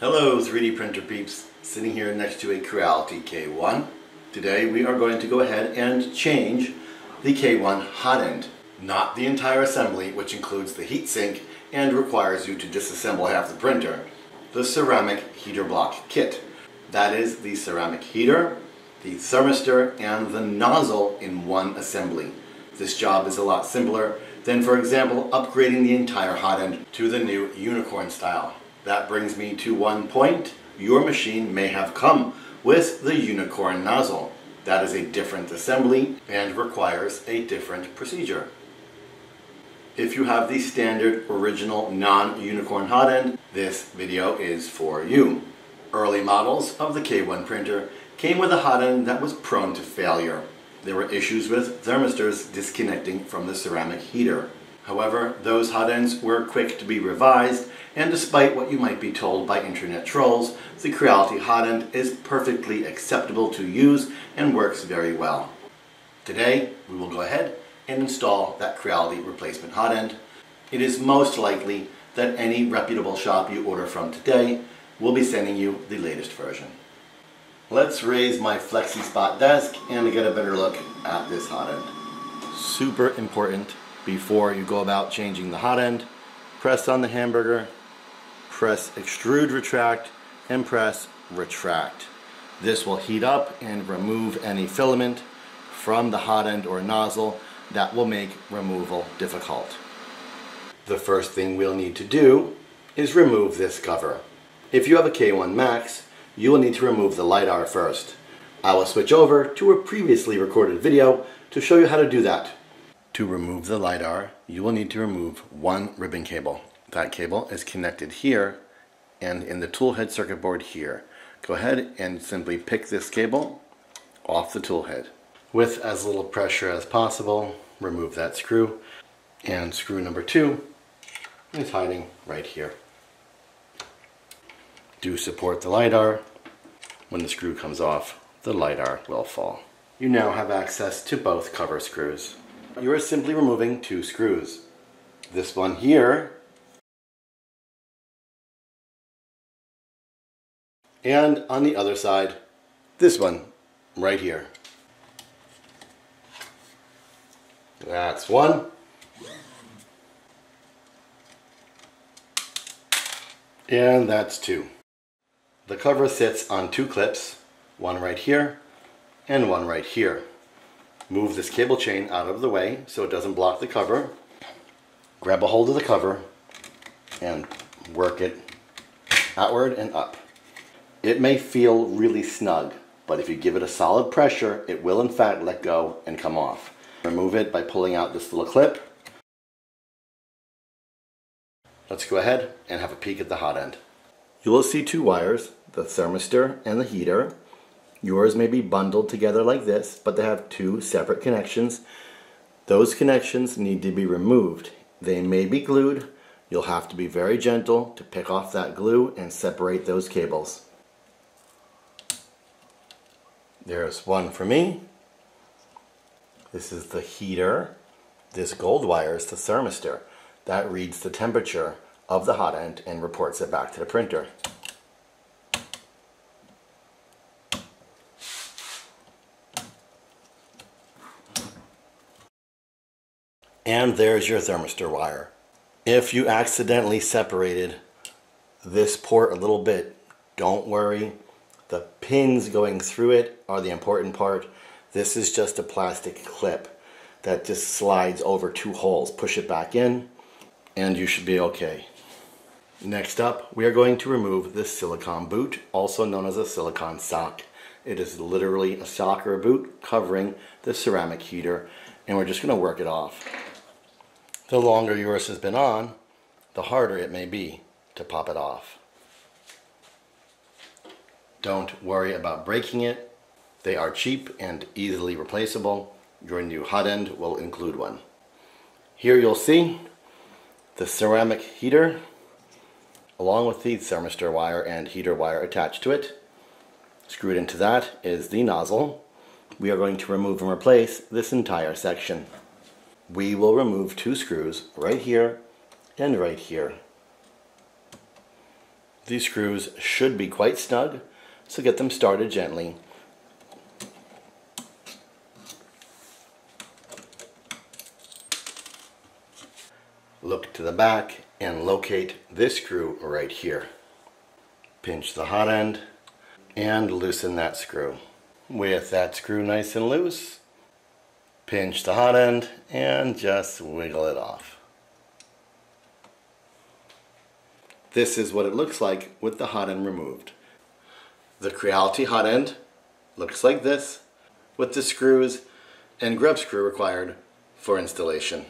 Hello 3D printer peeps, sitting here next to a Creality K1. Today we are going to go ahead and change the K1 hot end. Not the entire assembly, which includes the heatsink and requires you to disassemble half the printer. The ceramic heater block kit. That is the ceramic heater, the thermistor, and the nozzle in one assembly. This job is a lot simpler than, for example, upgrading the entire hot end to the new Unicorn style. That brings me to one point. Your machine may have come with the Unicorn nozzle. That is a different assembly and requires a different procedure. If you have the standard original non-Unicorn hot end, this video is for you. Early models of the K1 printer came with a hot end that was prone to failure. There were issues with thermistors disconnecting from the ceramic heater. However, those hot ends were quick to be revised, and despite what you might be told by internet trolls, the Creality hot end is perfectly acceptable to use and works very well. Today, we will go ahead and install that Creality replacement hot end. It is most likely that any reputable shop you order from today will be sending you the latest version. Let's raise my FlexiSpot desk and get a better look at this hot end. Super important. Before you go about changing the hot end, press on the hamburger, press extrude retract, and press retract. This will heat up and remove any filament from the hot end or nozzle that will make removal difficult. The first thing we'll need to do is remove this cover. If you have a K1 Max, you will need to remove the LiDAR first. I will switch over to a previously recorded video to show you how to do that. To remove the LiDAR, you will need to remove one ribbon cable. That cable is connected here and in the toolhead circuit board here. Go ahead and simply pick this cable off the toolhead. With as little pressure as possible, remove that screw. And screw number 2 is hiding right here. Do support the LiDAR. When the screw comes off, the LiDAR will fall. You now have access to both cover screws. You are simply removing 2 screws. This one here and on the other side, this one right here. That's one. And that's 2. The cover sits on 2 clips, one right here and one right here. Move this cable chain out of the way so it doesn't block the cover. Grab a hold of the cover and work it outward and up. It may feel really snug, but if you give it a solid pressure, it will in fact let go and come off. Remove it by pulling out this little clip. Let's go ahead and have a peek at the hot end. You will see 2 wires, the thermistor and the heater. Yours may be bundled together like this, but they have 2 separate connections. Those connections need to be removed. They may be glued. You'll have to be very gentle to pick off that glue and separate those cables. There's one for me. This is the heater. This gold wire is the thermistor. That reads the temperature of the hot end and reports it back to the printer. And there's your thermistor wire. If you accidentally separated this port a little bit, don't worry. The pins going through it are the important part. This is just a plastic clip that just slides over 2 holes. Push it back in and you should be okay. Next up, we are going to remove this silicone boot, also known as a silicone sock. It is literally a sock or a boot covering the ceramic heater, and we're just going to work it off. The longer yours has been on, the harder it may be to pop it off. Don't worry about breaking it. They are cheap and easily replaceable. Your new hot end will include one. Here you'll see the ceramic heater along with the thermistor wire and heater wire attached to it. Screwed into that is the nozzle. We are going to remove and replace this entire section. We will remove 2 screws right here and right here. These screws should be quite snug, so get them started gently. Look to the back and locate this screw right here. Pinch the hot end and loosen that screw. With that screw nice and loose, pinch the hot end and just wiggle it off. This is what it looks like with the hot end removed. The Creality hot end looks like this, with the screws and grub screw required for installation.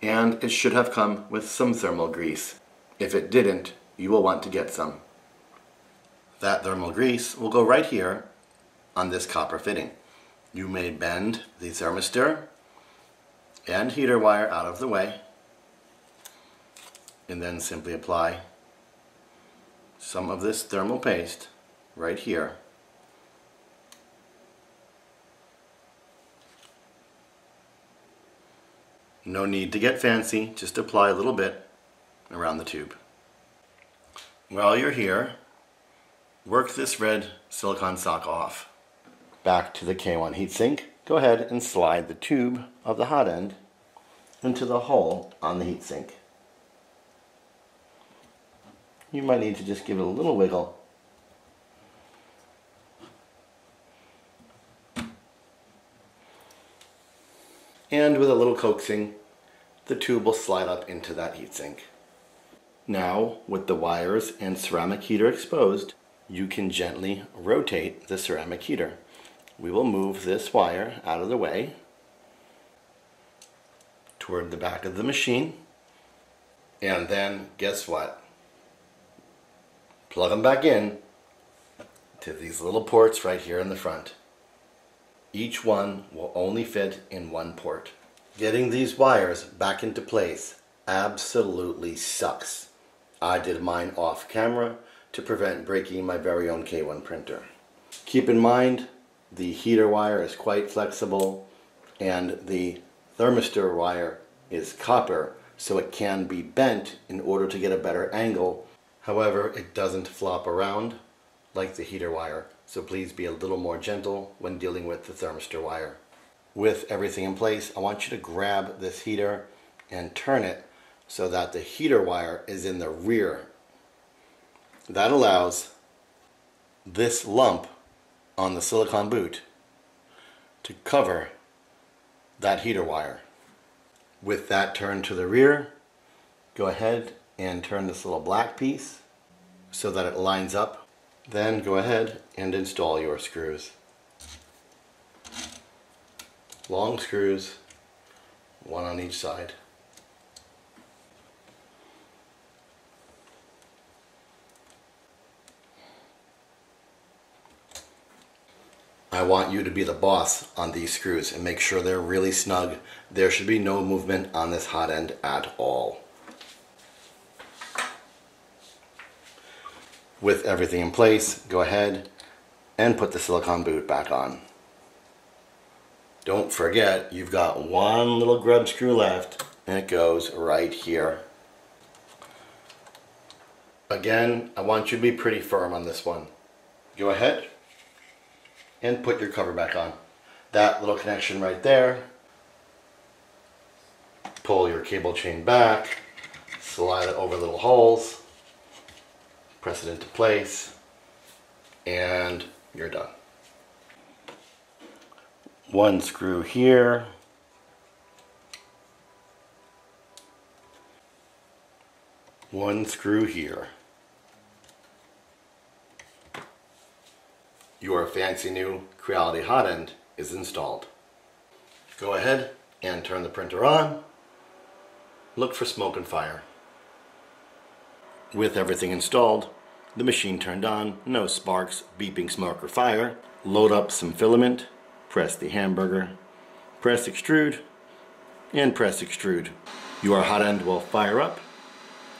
And it should have come with some thermal grease. If it didn't, you will want to get some. That thermal grease will go right here on this copper fitting. You may bend the thermistor and heater wire out of the way, and then simply apply some of this thermal paste right here. No need to get fancy, just apply a little bit around the tube. While you're here, work this red silicone sock off. Back to the K1 heatsink, go ahead and slide the tube of the hot end into the hole on the heatsink. You might need to just give it a little wiggle. And with a little coaxing, the tube will slide up into that heatsink. Now, with the wires and ceramic heater exposed, you can gently rotate the ceramic heater. We will move this wire out of the way toward the back of the machine. And then, guess what? Plug them back in to these little ports right here in the front. Each one will only fit in one port. Getting these wires back into place absolutely sucks. I did mine off camera to prevent breaking my very own K1 printer. Keep in mind, the heater wire is quite flexible and the thermistor wire is copper, so it can be bent in order to get a better angle. However, it doesn't flop around like the heater wire. So please be a little more gentle when dealing with the thermistor wire. With everything in place, I want you to grab this heater and turn it so that the heater wire is in the rear. That allows this lump on the silicone boot to cover that heater wire. With that turned to the rear, go ahead and turn this little black piece so that it lines up. Then go ahead and install your screws. Long screws, one on each side. I want you to be the boss on these screws and make sure they're really snug. There should be no movement on this hot end at all. With everything in place, go ahead and put the silicone boot back on. Don't forget, you've got one little grub screw left, and it goes right here. Again, I want you to be pretty firm on this one. Go ahead and put your cover back on. That little connection right there. Pull your cable chain back, slide it over little holes. Press it into place, and you're done. One screw here. One screw here. Your fancy new Creality hot end is installed. Go ahead and turn the printer on. Look for smoke and fire. With everything installed, the machine turned on, no sparks, beeping, smoke, or fire. Load up some filament, press the hamburger, press extrude, and press extrude. Your hot end will fire up,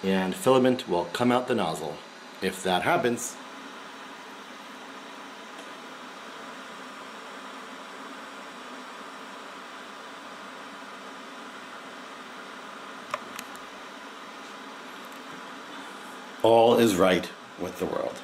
and filament will come out the nozzle. If that happens, all is right with the world.